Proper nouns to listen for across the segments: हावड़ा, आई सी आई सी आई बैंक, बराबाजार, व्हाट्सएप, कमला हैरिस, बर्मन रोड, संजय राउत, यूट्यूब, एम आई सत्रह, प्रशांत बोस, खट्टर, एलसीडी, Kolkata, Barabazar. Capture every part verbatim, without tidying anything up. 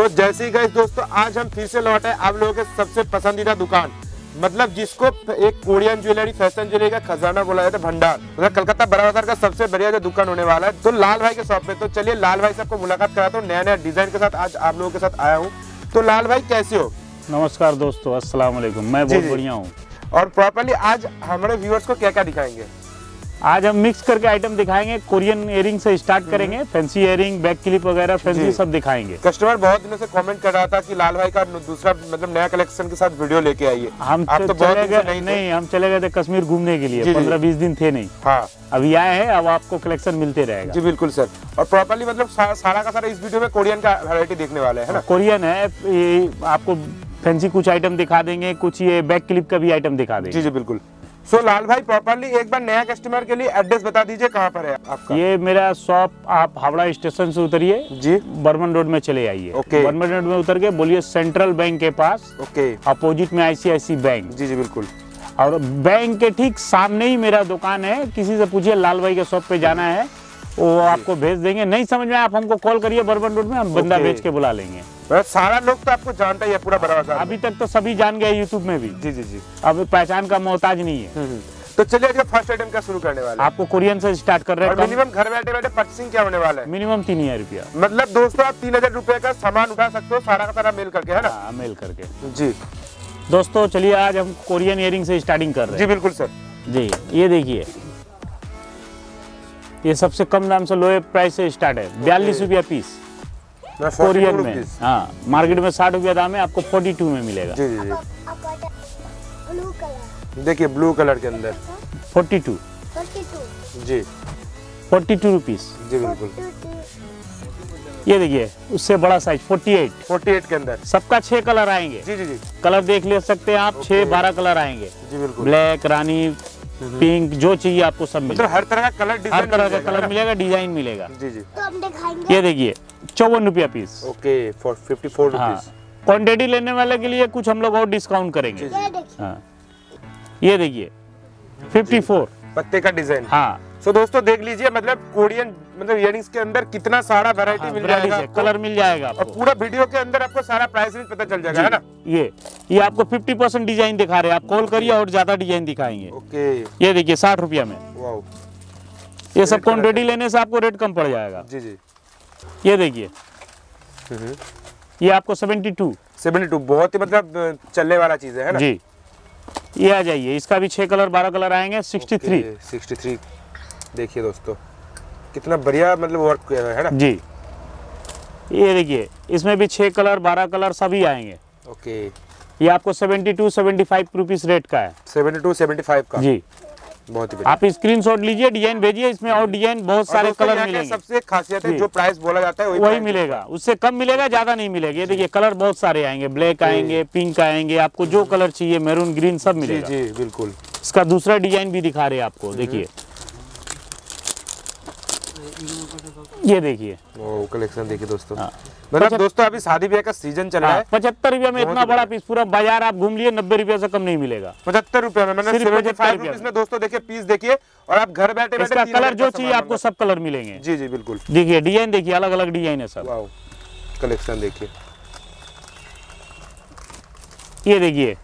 सो so, जैसे ही गए दोस्तों आज हम फिर से लौटे आप लोगों के सबसे पसंदीदा दुकान, मतलब जिसको एक कोरियन ज्वेलरी फैशन ज्वेलरी का खजाना बोला जाता है, भंडार मतलब कलकत्ता बराबाजार का सबसे बढ़िया जो दुकान होने वाला है तो लाल भाई के शॉप में। तो चलिए लाल भाई से आपको मुलाकात कराता हूँ नया नया डिजाइन के साथ, आज आप लोगों के साथ आया हूँ। तो लाल भाई कैसे हो? नमस्कार दोस्तों, अस्सलाम वालेकुम। मैं बहुत बढ़िया हूँ। और प्रॉपरली आज हमारे व्यूअर्स को क्या क्या दिखाएंगे? आज हम मिक्स करके आइटम दिखाएंगे, कोरियन इयरिंग से स्टार्ट करेंगे, फैंसी इयरिंग, बैक क्लिप वगैरह फैंसी सब दिखाएंगे। कस्टमर बहुत दिनों से कमेंट कर रहा था कि लाल भाई का दूसरा मतलब नया कलेक्शन के साथ वीडियो लेके आइए। हम आप तो बहुत दिन से नहीं, नहीं हम चले गए थे कश्मीर घूमने के लिए, पंद्रह बीस दिन थे नहीं। हाँ अभी आए हैं, अब आपको कलेक्शन मिलते रहेगा। जी बिल्कुल सर। और प्रॉपरली मतलब सारा का सारा इस वीडियो में कोरियन का वैरायटी देखने वाला है ना। कोरियन है, आपको फैंसी कुछ आइटम दिखा देंगे, कुछ ये बैक क्लिप का भी आइटम दिखा देंगे। जी जी बिल्कुल। सो so, लाल भाई प्रॉपरली एक बार नया कस्टमर के लिए एड्रेस बता दीजिए कहाँ पर है आपका? ये मेरा शॉप आप हावड़ा स्टेशन से उतरिए जी, बर्मन रोड में चले आइए। ओके, बर्मन रोड में उतर के बोलिए सेंट्रल बैंक के पास। ओके, अपोजिट में आई सी आई सी आई बैंक। जी जी बिल्कुल। और बैंक के ठीक सामने ही मेरा दुकान है, किसी से पूछिए लाल भाई के शॉप पे जाना है वो आपको भेज देंगे। नहीं समझ में आप हमको कॉल करिए, बर्मन रोड में हम बंदा भेज के बुला लेंगे। सारा लोग तो आपको जानता ही है पूरा बराबर, अभी तक तो सभी जान गए यूट्यूब में भी। जी जी जी, अब पहचान का मोहताज नहीं है। तो चलिए फर्स्ट आइटम का शुरू करने वाले, आपको कोरियन से स्टार्ट कर रहे हैं। मिनिमम घर बैठे बैठे परचेसिंग क्या होने वाला है? मिनिमम तीन हजार रुपया, मतलब दोस्तों आप तीन हजार रुपए का सामान उठा सकते हो सारा का सारा मेल करके, है ना, मेल करके। जी दोस्तों चलिए आज हम कोरियन इयरिंग से स्टार्टिंग कर रहे हैं। जी बिल्कुल सर। जी ये देखिए, ये सबसे कम दाम से लोए प्राइस से स्टार्ट है, बयालीस रुपया पीस कोरियन में। हाँ मार्केट में साठ रुपया दाम है, आपको बयालीस में मिलेगा। जी जी, देखिए ब्लू कलर के अंदर बयालीस जी, बयालीस रुपीस। जी बिल्कुल। ये देखिए उससे बड़ा साइज अड़तालीस, अड़तालीस के अंदर सबका छह कलर आएंगे। जी जी जी, कलर देख ले सकते हैं आप, छह बारह कलर आएंगे। जी बिल्कुल, ब्लैक, रानी, पिंक, जो चाहिए आपको सब मिलेगा। मतलब हर तरह का कलर, डिजाइन, हर तरह का कलर मिलेगा, डिजाइन मिलेगा। जी जी, तो हम दिखाएंगे। ये देखिए चौवन रुपया पीस। ओके, फॉर चौवन रुपीस। हाँ क्वान्टिटी लेने वाले के लिए कुछ हम लोग और डिस्काउंट करेंगे। हाँ ये देखिए चौवन पत्ते का डिजाइन। हाँ तो दोस्तों देख लीजिए, मतलब कोरियन मतलब इयरिंग्स के अंदर कितना सारा वैरायटी मिल जाएगा, कलर मिल जाएगा। और पूरा वीडियो के अंदर आपको सारा प्राइस रेंज पता चल जाएगा, है ना। ये ये आपको पचास परसेंट डिजाइन दिखा रहे हैं, आप कॉल करिए और ज्यादा डिजाइन दिखाएंगे। ओके, ये देखिए साठ रुपया में। वाओ, ये सब क्वान्टिटी लेने से आपको रेट कम पड़ जाएगा। जी जी, ये देखिए ये आपको सेवेंटी टू सेवेंटी टू बहुत ही मतलब चलने वाला चीज है ना। जी ये आ जाइए, इसका भी छह कलर बारह कलर आएंगे। सिक्सटी थ्री सिक्सटी थ्री देखिए दोस्तों, कितना बढ़िया मतलब वर्क किया है ना। जी ये देखिए, इसमें भी छह कलर बारह कलर सभी आएंगे। ओके, ये आपको seventy two seventy five rupees rate का है, सेवेंटी टू सेवेंटी फाइव का। जी बहुत ही, आप स्क्रीनशॉट लीजिए, डिजाइन भेजिए, इसमें और डिजाइन बहुत सारे कलर मिलेंगे। सबसे खासियत है जो प्राइस बोला जाता है वही मिलेगा, उससे कम मिलेगा, ज्यादा नहीं मिलेगा। ये देखिए कलर बहुत सारे आएंगे, ब्लैक आएंगे, पिंक आएंगे, आपको जो कलर चाहिए, मैरून, ग्रीन सब मिलेगा। जी बिल्कुल। इसका दूसरा डिजाइन भी दिखा रहे हैं आपको, देखिए ये देखिए कलेक्शन देखिए दोस्तों। हाँ। मतलब दोस्तों अभी शादी ब्याह का सीजन चल रहा है। पचहत्तर रुपया में इतना बड़ा पीस, पूरा बाजार आप घूम लिए, नब्बे रुपया से कम नहीं मिलेगा। पचहत्तर रुपया में मैंने पचहत्तर रुपया में दोस्तों देखिए पीस देखिए, और आप घर बैठे बैठे कलर जो चाहिए आपको सब कलर मिलेंगे। जी जी बिल्कुल। देखिए डिजाइन देखिए, अलग अलग डिजाइन है सब, कलेक्शन देखिए। ये देखिए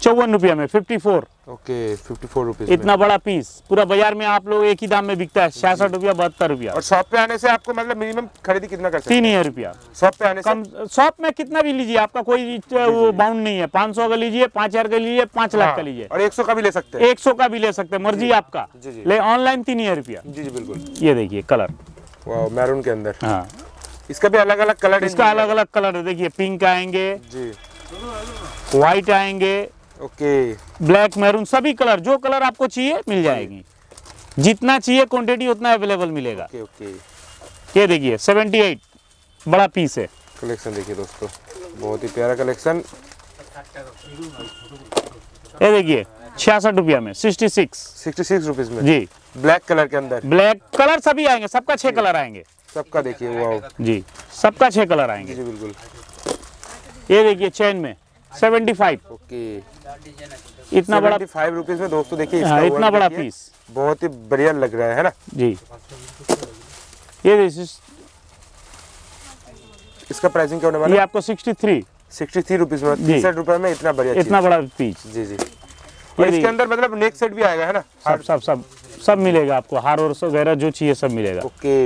चौवन रुपया में चौवन। ओके, चौवन रुपीस इतना बड़ा पीस, पूरा बाजार में आप लोग एक ही दाम में बिकता है, छियासठ रुपया, बहत्तर रुपया। और शॉप पे आने से आपको मतलब मिनिमम खरीदी कितना कर सकते हैं? तीन हजार रुपया शॉप पे आने से। शॉप में कितना भी लीजिए, आपका कोई वो बाउंड नहीं है, पाँच सौ का लीजिए, पाँच हजार का लीजिए, पाँच लाख का लीजिए, और एक सौ का भी ले सकते हैं, एक सौ का भी ले सकते हैं, मर्जी आपका। ऑनलाइन तीन हजार रुपया। जी जी बिल्कुल। ये देखिए कलर मैरून के अंदर। हाँ इसका भी अलग अलग कलर, इसका अलग अलग कलर है। देखिए पिंक आएंगे, व्हाइट आएंगे, ओके okay. ब्लैक, मैरून, सभी कलर, जो कलर आपको चाहिए मिल जाएगी, जितना चाहिए क्वांटिटी उतना अवेलेबल मिलेगा। Okay okay, okay okay. ये देखिए अठहत्तर बड़ा पीस है, कलेक्शन देखिए दोस्तों, बहुत ही प्यारा कलेक्शन। ये देखिए छियासठ रुपया में, sixty six sixty six rupees में। जी ब्लैक कलर के अंदर, ब्लैक कलर सभी आएंगे, सबका छह कलर आएंगे, सबका देखिए। वाह जी, सबका छह कलर आएंगे। जी बिल्कुल। ये देखिए चैन में पचहत्तर, ओके okay. इतना बड़ा पचहत्तर रुपीस में दोस्तों देखिए, इसका हाँ, इतना बड़ा पीस बहुत ही बढ़िया लग रहा है, है ना। जी ये देखिए इसका प्राइसिंग क्या होने वाला है? ये आपको sixty three sixty three rupees में, तिरसठ रुपए में इतना बढ़िया इतना बड़ा पीस। जी जी, और इसके अंदर मतलब नेक सेट भी आएगा है ना? सब सब सब सब मिलेगा आपको, हार और वगैरह जो चाहिए सब मिलेगा। ओके,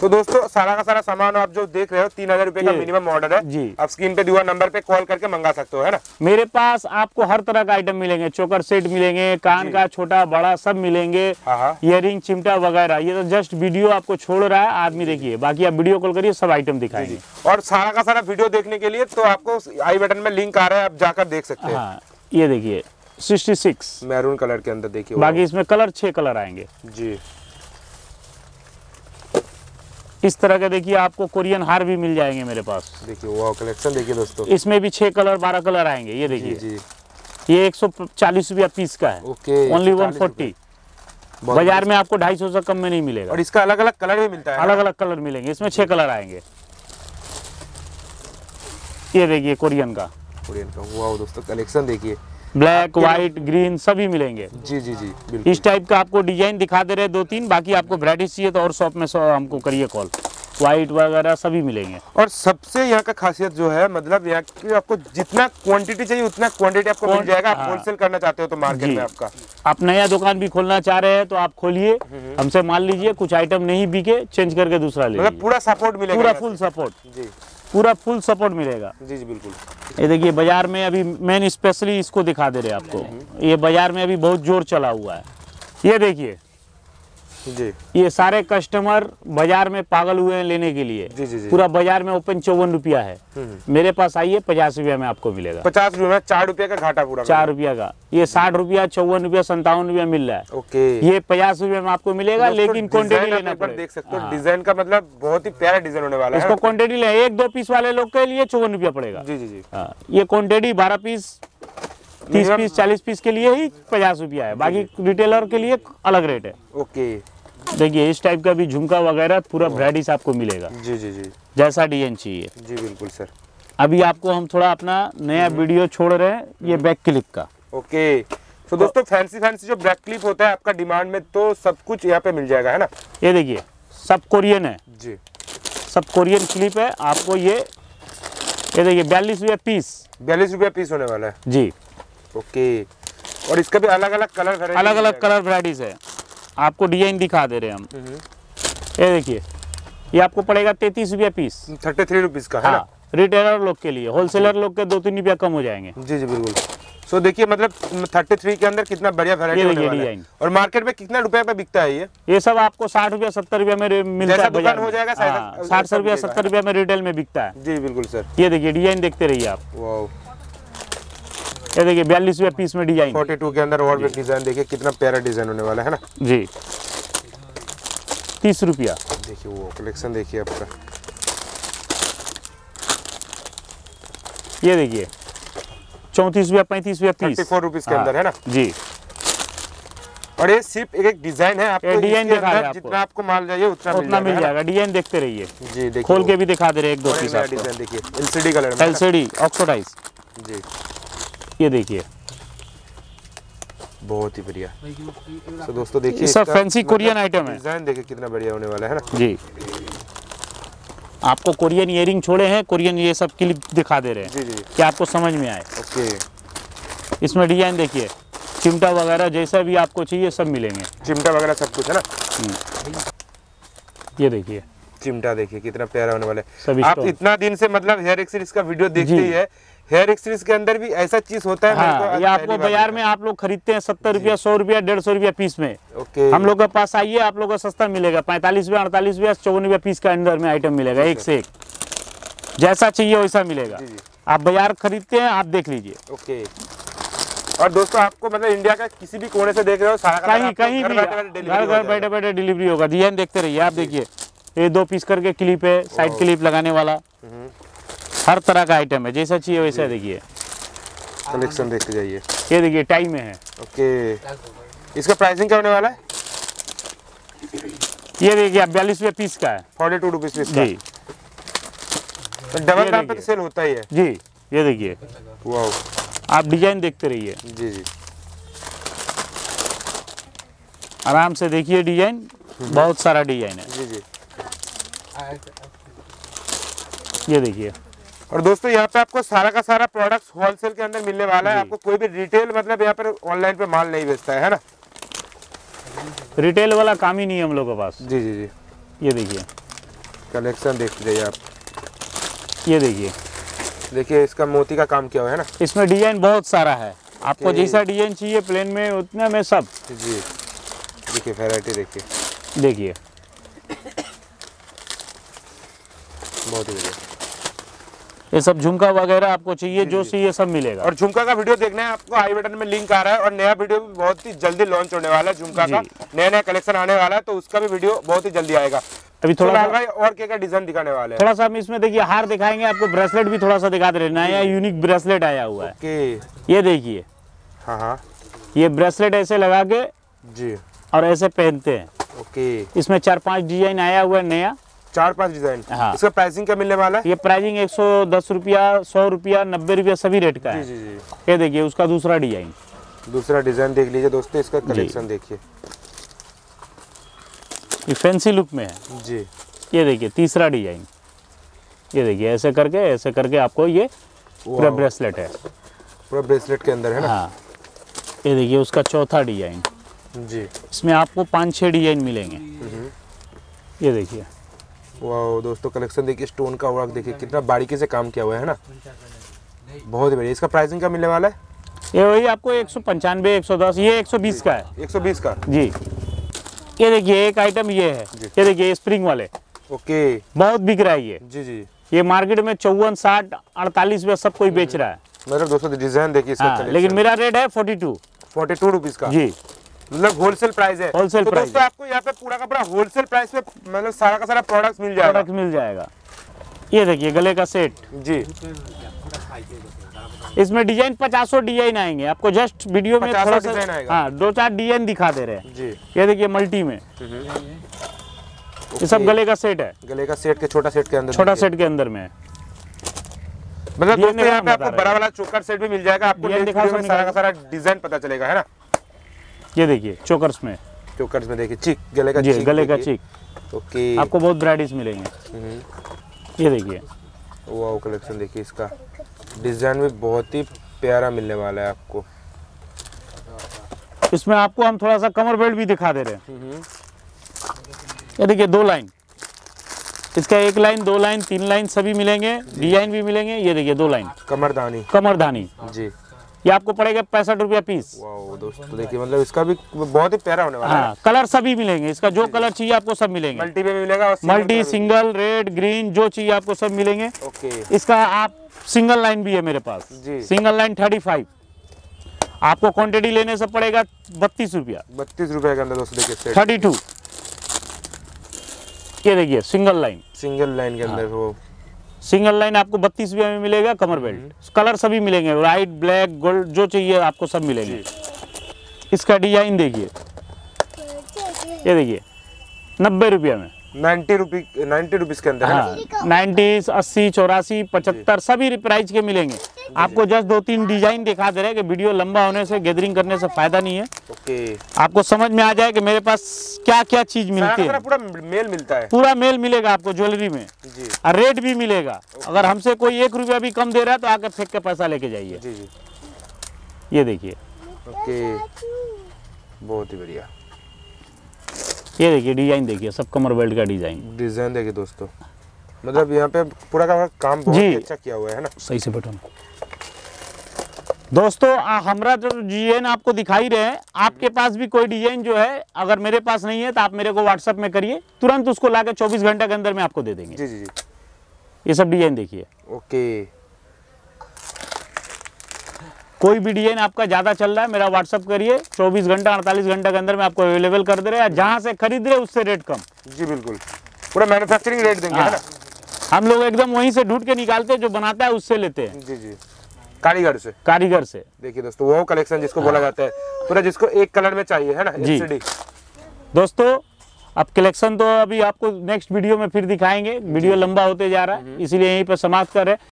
तो दोस्तों सारा का सारा सामान आप जो देख रहे हो तीन हजार रूपए का मिनिमम ऑर्डर है जी। आप स्क्रीन पे दिया नंबर पे कॉल करके मंगा सकते हो है ना। मेरे पास आपको हर तरह का आइटम मिलेंगे, चोकर सेट मिलेंगे, कान का छोटा बड़ा सब मिलेंगे, इयरिंग चिमटा वगैरह। ये तो जस्ट वीडियो आपको छोड़ रहा है आदमी, देखिए बाकी आप वीडियो कॉल करिए, सब आइटम दिखाएंगे। और सारा का सारा वीडियो देखने के लिए तो आपको आई बटन में लिंक आ रहा है, आप जाकर देख सकते हैं। ये देखिए सिक्सटी सिक्स मैरून कलर के अंदर, देखिए बाकी इसमें कलर छह कलर आएंगे जी। इस तरह का देखिए आपको कोरियन हार भी मिल जाएंगे मेरे पास, देखिए वाओ कलेक्शन देखिए दोस्तों। इसमें भी छह कलर बारह कलर आएंगे। ये देखिए ये एक सौ चालीस रुपया पीस का है, ओनली वन फोर्टी। बाजार में आपको ढाई सौ से कम में नहीं मिलेगा। और इसका अलग अलग कलर भी मिलता है, अलग अलग कलर मिलेंगे, इसमें छह कलर आएंगे। ये देखिए कोरियन का, कोरियन का वाओ दोस्तों कलेक्शन देखिए, ब्लैक व्हाइट ग्रीन सभी मिलेंगे जी जी जी बिल्कुल। इस टाइप का आपको डिजाइन दिखा दे रहे दो तीन, बाकी आपको वैरायटी चाहिए तो और शॉप में हमको करिए कॉल, व्हाइट वगैरह सभी मिलेंगे। और सबसे यहाँ का खासियत जो है मतलब यहाँ की आपको जितना क्वांटिटी चाहिए उतना क्वांटिटी आपको मिल जाएगा। आप होलसेल करना चाहते हो तो मार्केट में आपका, आप नया दुकान भी खोलना चाह रहे हैं तो आप खोलिए, हमसे माल लीजिए, कुछ आइटम नहीं बिके चेंज करके दूसरा ले, पूरा सपोर्ट मिलेगा, पूरा फुल सपोर्ट जी, पूरा फुल सपोर्ट मिलेगा जी जी बिल्कुल। ये देखिए बाजार में अभी मैंने स्पेशली इसको दिखा दे रहे आपको, ये बाजार में अभी बहुत जोर चला हुआ है। ये देखिए जी, ये सारे कस्टमर बाजार में पागल हुए हैं लेने के लिए जी जी जी। पूरा बाजार में ओपन चौवन रुपया है, मेरे पास आइए पचास रुपया में आपको मिलेगा, पचास रुपया में चार रुपया का घाटा पूरा, चार रुपया का। ये साठ रुपया चौवन रुपया संतावन रुपया मिल रहा है। ओके, ये पचास रुपया में आपको मिलेगा, लेकिन क्वान्टिटी लेने पर देख सकते हो डिजाइन का मतलब बहुत ही प्यारा डिजाइन होने वाला है। इसको क्वान्टिटी ले, एक दो पीस वाले लोग के लिए चौवन रुपया पड़ेगा जी जी जी। ये क्वान्टिटी बारह पीस तीस पीस चालीस पीस के लिए ही पचास रुपया है, बाकी रिटेलर के लिए अलग रेट है। ओके, देखिए इस टाइप का भी झुमका वगैरह पूरा वैरायटीज आपको मिलेगा जी जी जी, जैसा डिजाइन चाहिए जी बिल्कुल सर। अभी आपको हम थोड़ा अपना नया वीडियो छोड़ रहे हैं, ये बैक क्लिप का। ओके, तो दोस्तों फैंसी फैंसी जो बैक क्लिप होता है आपका डिमांड में तो सब कुछ यहाँ पे मिल जाएगा है ना। ये देखिए सब कोरियन है जी, सब कोरियन क्लिप है आपको। ये ये देखिए बयालीस रुपया पीस, बयालीस रुपया पीस होने वाला है जी। ओके, और इसका भी अलग अलग कलर, अलग अलग कलर वैरायटीज है, आपको डिजाइन दिखा दे रहे हैं हम। ये देखिए ये आपको पड़ेगा तैतीस रुपया पीस, थर्टी थ्री रुपीज का है ना, रिटेलर लोग के लिए, होलसेलर लोग के दो तीन रुपया कम हो जाएंगे जी जी बिल्कुल। सो देखिए मतलब थर्टी थ्री के अंदर कितना बढ़िया वैरायटी। और मार्केट में कितना रुपया पे बिकता है ये? ये सब आपको साठ रुपया सत्तर रुपया में मिलता है, साठ रुपया सत्तर रुपया में रिटेल में बिकता है जी बिल्कुल सर। ये देखिए डिजाइन देखते रहिए आप, ये देखिए बयालीस रुपया पीस में डिजाइन, बयालीस के अंदर और भी डिजाइन देखिए कितना प्यारा डिजाइन होने वाला है ना जी। तीस रुपया देखिए वो कलेक्शन देखिए आपका। ये देखिए चौंतीस रुपया पैंतीस रुपया पीस, चौंतीस रुपीस के अंदर है ना जी। और ये सिर्फ एक एक डिजाइन है, आपको डिजाइन दिखा रहा है, जितना आपको माल चाहिए उतना उतना मिल जाएगा। डिजाइन देखते रहिए जी, देखिए खोल के भी दिखा दे रहे एक दो पीस आपको। डिजाइन देखिए एलसीडी कलर में, एलसीडी ऑक्सीडाइज जी। ये देखिए बहुत ही बढ़िया। तो दोस्तों देखिए सब फैंसी कोरियन आइटम है, डिजाइन देखिए कितना बढ़िया होने वाला है ना जी। आपको कोरियन इयरिंग छोड़े हैं, कोरियन ये सब क्लिप दिखा दे रहे हैं जी जी, कि आपको समझ में आए। ओके, इसमें डिजाइन देखिए, चिमटा वगैरह जैसा भी आपको चाहिए सब मिलेंगे, चिमटा वगैरह सब कुछ है ना। ये देखिए चिमटा देखिए कितना प्यारा होने वाला है। आप इतना दिन से मतलब हेयर एक्सेसरीज का वीडियो देखते ही है, हेयर एक्सेसरीज के अंदर भी ऐसा चीज होता है। हाँ, मेरे को आपको बाजार में आप लोग खरीदते हैं सत्तर रुपया सौ रुपया डेढ़ सौ रुपया पीस में। ओके, हम लोग के पास आइए आप लोग को सस्ता मिलेगा, पैंतालीस रुपया अड़तालीस रुपया चौवन रुपया पीस के अंदर में आइटम मिलेगा, एक से एक जैसा चाहिए वैसा मिलेगा। आप बाजार खरीदते हैं आप देख लीजिए। ओके, और दोस्तों आपको मतलब इंडिया का किसी भी कोने से देख रहे हो, कहीं कहीं भी घर घर बैठे बैठे डिलीवरी होगा। डिजाइन देखते रहिए आप, देखिए ये दो पीस करके क्लिप है, साइड क्लिप लगाने वाला, हर तरह का आइटम है, जैसा चाहिए वैसा। देखिए कलेक्शन देखते जाइए। ये देखिए टाई में है। ओके, इसका प्राइसिंग क्या होने वाला है? ये देखिए आप बयालीस रुपये पीस का है, फोर्टी टू रुपीज पीस जी। डबल दाम पे सेल होता ही है जी। ये देखिए वाह, आप डिजाइन देखते रहिए जी जी, आराम से देखिए डिजाइन, बहुत सारा डिजाइन है जी जी। ये देखिए। और दोस्तों यहाँ पे आपको सारा का सारा प्रोडक्ट्स होलसेल के अंदर मिलने वाला है, आपको कोई भी रिटेल मतलब यहाँ पर ऑनलाइन पे माल नहीं बेचता है, है ना, रिटेल वाला काम ही नहीं है हम लोगों के पास। जी जी जी, ये देखिए कलेक्शन देख लीजिए आप, ये देखिए देखिए इसका मोती का काम किया हुआ है ना, इसमें डिजाइन बहुत सारा है, आपको जैसा डिजाइन चाहिए प्लेन में उतना में सब। जी देखिए वैरायटी देखिए देखिए बहुत ही बढ़िया। ये सब झुमका वगैरह आपको चाहिए जो चाहिए सब मिलेगा। और झुमका का वीडियो देखना है आपको, आई बटन में लिंक आ रहा है, और नया वीडियो भी बहुत ही जल्दी लॉन्च होने वाला है झुमका का, नया नया कलेक्शन आने वाला है, तो उसका भी वीडियो बहुत ही जल्दी आएगा। अभी थोड़ा सा और क्या क्या डिजाइन दिखाने वाले हैं, थोड़ा सा हम इसमें देखिए हार दिखाएंगे आपको, ब्रेसलेट भी थोड़ा सा दिखाते रहना है, यूनिक ब्रेसलेट आया हुआ है, ये देखिए। हाँ हाँ, ये ब्रेसलेट ऐसे लगा के जी और ऐसे पहनते हैं। ओके, इसमें चार पाँच डिजाइन आया हुआ है नया, चार पांच डिजाइन। हाँ। इसका प्राइसिंग क्या मिलने वाला है? ये प्राइसिंग एक सौ दस रुपया, सौ रुपया, नब्बे रुपया सभी रेट का है। जी जी जी। ये देखिए उसका दूसरा डिजाइन, दूसरा डिजाइन देख लीजिए दोस्तों, इसका कलेक्शन देखिए, ये फैंसी लुक में है जी। ये देखिए तीसरा डिजाइन, ये देखिए ऐसे करके ऐसे करके आपको ये पूरा ब्रेसलेट है, पूरा ब्रेसलेट के अंदर है ना। हाँ। ये देखिए उसका चौथा डिजाइन जी, इसमें आपको पाँच छः डिजाइन मिलेंगे। ये देखिए वाह दोस्तों कलेक्शन देखिए, स्टोन का वर्क देखिए कितना बारीकी से काम किया हुआ है ना, बहुत ही बढ़िया। इसका प्राइसिंग क्या मिलने वाला है? ये वही आपको एक सौ पंचानवे, एक सौ दस, ये एक सौ बीस का है, एक सौ बीस का जी। ये देखिए एक आइटम ये है, ये देखिए स्प्रिंग वाले। ओके, बहुत बिक रहा है ये जी जी, ये मार्केट में चौवन, साठ, अड़तालीस में सब कोई बेच रहा है, मतलब दोस्तों डिजाइन देखिए। लेकिन मेरा रेट है forty two forty two rupees का जी, मतलब होलसेल प्राइस है। होलसेल तो प्राइस दोस्तों है। आपको यहाँ पे पूरा का पूरा होलसेल प्राइस पे मतलब सारा का सारा प्रोडक्ट्स मिल जाएगा, प्रोडक्ट मिल जाएगा। ये देखिए गले का सेट जी, इसमें डिजाइन पचासों डिजाइन आएंगे आपको, जस्ट वीडियो में थोड़ा सा हाँ दो चार डिजाइन दिखा दे रहे हैं जी। ये देखिए मल्टी में, ये सब गले का सेट है, गले का सेट के छोटा सेट के अंदर, छोटा सेट के अंदर में मतलब दोस्तों यहाँ पे आपको बड़ा वाला चोकर सेट भी मिल जाएगा, आपको सारा का सारा डिजाइन पता चलेगा, है ना। ये देखिए चोकर्स में, चोकर्स में देखिए चीक, गले का चीक, गले का चीक। ओके, आपको बहुत वैराइटीज मिलेंगे। ये देखिए वाओ कलेक्शन देखिए, इसका डिजाइन भी बहुत ही प्यारा मिलने वाला है आपको। इसमें आपको हम थोड़ा सा कमर बेल्ट भी दिखा दे रहे हैं। ये देखिए दो लाइन, इसका एक लाइन, दो लाइन, तीन लाइन सभी मिलेंगे, डिजाइन भी मिलेंगे। ये देखिए दो लाइन कमरदानी, कमरदानी जी, ये आपको पड़ेगा पैंसठ रुपया पीस। वाओ दोस्तों देखिए, मतलब इसका भी बहुत ही प्यारा होने वाला है। हाँ, कलर सभी मिलेंगे, इसका जो कलर चाहिए आपको सब मिलेंगे, मल्टी में मिलेगा, मल्टी, सिंगल, रेड, ग्रीन, जो चाहिए आपको सब मिलेंगे। ओके, इसका आप सिंगल लाइन भी है मेरे पास जी, सिंगल लाइन थर्टी फाइव आपको क्वान्टिटी लेने से पड़ेगा बत्तीस रुपया, बत्तीस रुपया के अंदर दोस्तों देखिए थर्टी टू। ये देखिए सिंगल लाइन, सिंगल लाइन के अंदर वो सिंगल लाइन आपको बत्तीस रुपये में मिलेगा, कमर बेल्ट, कलर सभी मिलेंगे, वाइट, ब्लैक, गोल्ड, जो चाहिए आपको सब मिलेंगे। इसका डिजाइन देखिए, ये देखिए नब्बे रुपये में, नाइन्टी रुपी नाइन्टी रुपीज़ के अंदर। हाँ, नाइन्टीज, अस्सी, चौरासी, पचहत्तर सभी प्राइस के मिलेंगे आपको। जस्ट दो तीन डिजाइन दिखा दे रहे हैं कि वीडियो लंबा होने से, गैदरिंग करने से फायदा नहीं है। ओके, आपको समझ में आ जाए कि मेरे पास क्या क्या चीज मिलती है, पूरा मेल मिलता है, पूरा मेल मिलेगा आपको ज्वेलरी में जी, और रेट भी मिलेगा। अगर हमसे कोई एक रुपया भी कम दे रहा है तो आकर फेंक के पैसा लेके जाइए जी जी। ये देखिए बहुत ही बढ़िया, ये देखिए डिजाइन देखिए, सब कमर बेल्ट का डिजाइन, डिजाइन देखिए दोस्तों, मतलब यहाँ पे पूरा का काम बहुत अच्छा किया हुआ है ना। सही से बटन दोस्तों हमारा जो डिजाइन आपको दिखाई रहे हैं, आपके पास भी कोई डिजाइन जो है अगर मेरे पास नहीं है तो आप मेरे को व्हाट्सएप में करिए, तुरंत उसको लाके चौबीस घंटे के अंदर में आपको दे देंगे जी जी जी। ये सब डिजाइन देखिए। ओके, कोई भी डिजाइन आपका ज़्यादा चल रहा है मेरा व्हाट्सअप करिए, चौबीस घंटा अड़तालीस घंटा के अंदर में आपको अवेलेबल कर दे रहे हैं, जहाँ से खरीद रहे उससे रेट कम जी, बिल्कुल पूरा मैन्युफैक्चरिंग रेट देंगे, है ना। हम लोग एकदम वहीं से ढूंढ के निकालते हैं, जो बनाता है उससे लेते हैं जी जी, कारीगर से, कारीगर से। देखिए दोस्तों वो कलेक्शन जिसको बोला जाता है, पूरा जिसको एक कलर में चाहिए, है ना जी दोस्तों। अब कलेक्शन तो अभी आपको नेक्स्ट वीडियो में फिर दिखाएंगे, वीडियो लंबा होते जा रहा है इसीलिए यहीं पर समाप्त कर रहे हैं।